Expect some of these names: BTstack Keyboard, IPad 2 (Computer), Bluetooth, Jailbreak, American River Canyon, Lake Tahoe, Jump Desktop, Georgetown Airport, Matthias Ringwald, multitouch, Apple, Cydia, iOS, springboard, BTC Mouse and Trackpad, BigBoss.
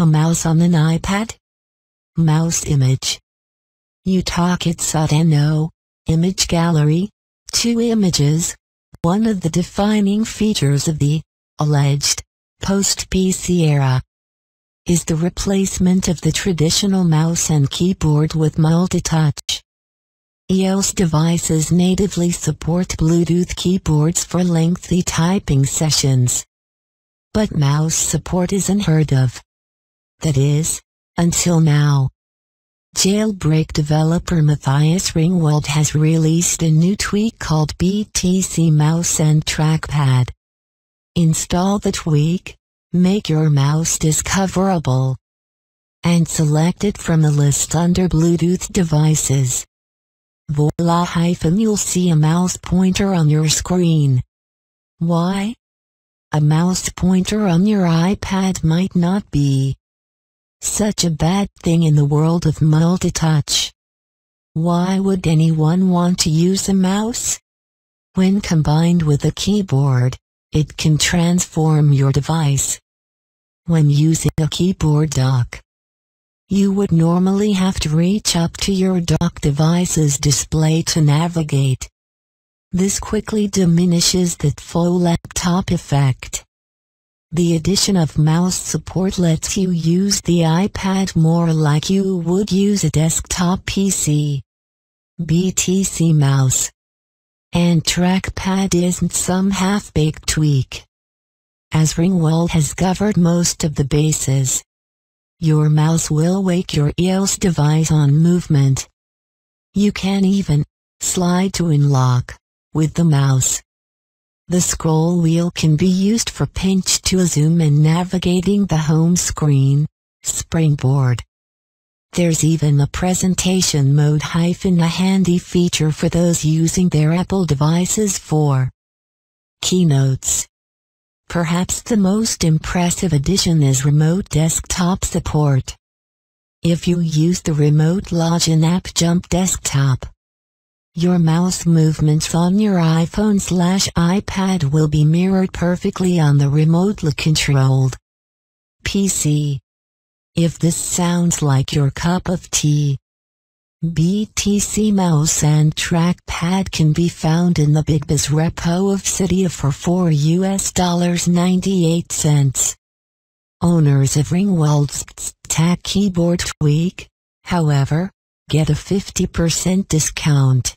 A mouse on an iPad? Mouse image. You talk it sudden. Image gallery. 2 images. One of the defining features of the alleged post-PC era is the replacement of the traditional mouse and keyboard with multi-touch. EOS devices natively support Bluetooth keyboards for lengthy typing sessions. But mouse support is unheard of. That is, until now. Jailbreak developer Matthias Ringwald has released a new tweak called BTC Mouse and Trackpad. Install the tweak, make your mouse discoverable, and select it from the list under Bluetooth devices. Voila! You'll see a mouse pointer on your screen. Why? A mouse pointer on your iPad might not be such a bad thing in the world of multi-touch. Why would anyone want to use a mouse? When combined with a keyboard, it can transform your device. When using a keyboard dock, you would normally have to reach up to your dock device's display to navigate. This quickly diminishes that faux laptop effect. The addition of mouse support lets you use the iPad more like you would use a desktop PC. BTC Mouse and Trackpad isn't some half-baked tweak. As Ringwald has covered most of the bases, your mouse will wake your EOS device on movement. You can even slide to unlock with the mouse. The scroll wheel can be used for pinch to zoom and navigating the home screen, springboard. There's even a presentation mode - a handy feature for those using their Apple devices for keynotes. Perhaps the most impressive addition is remote desktop support. If you use the remote login app Jump Desktop, your mouse movements on your iPhone/iPad will be mirrored perfectly on the remotely controlled PC. If this sounds like your cup of tea, BTC Mouse and Trackpad can be found in the BigBoss repo of Cydia for $4.98. Owners of Ringwald's BTstack Keyboard tweak, however, get a 50% discount.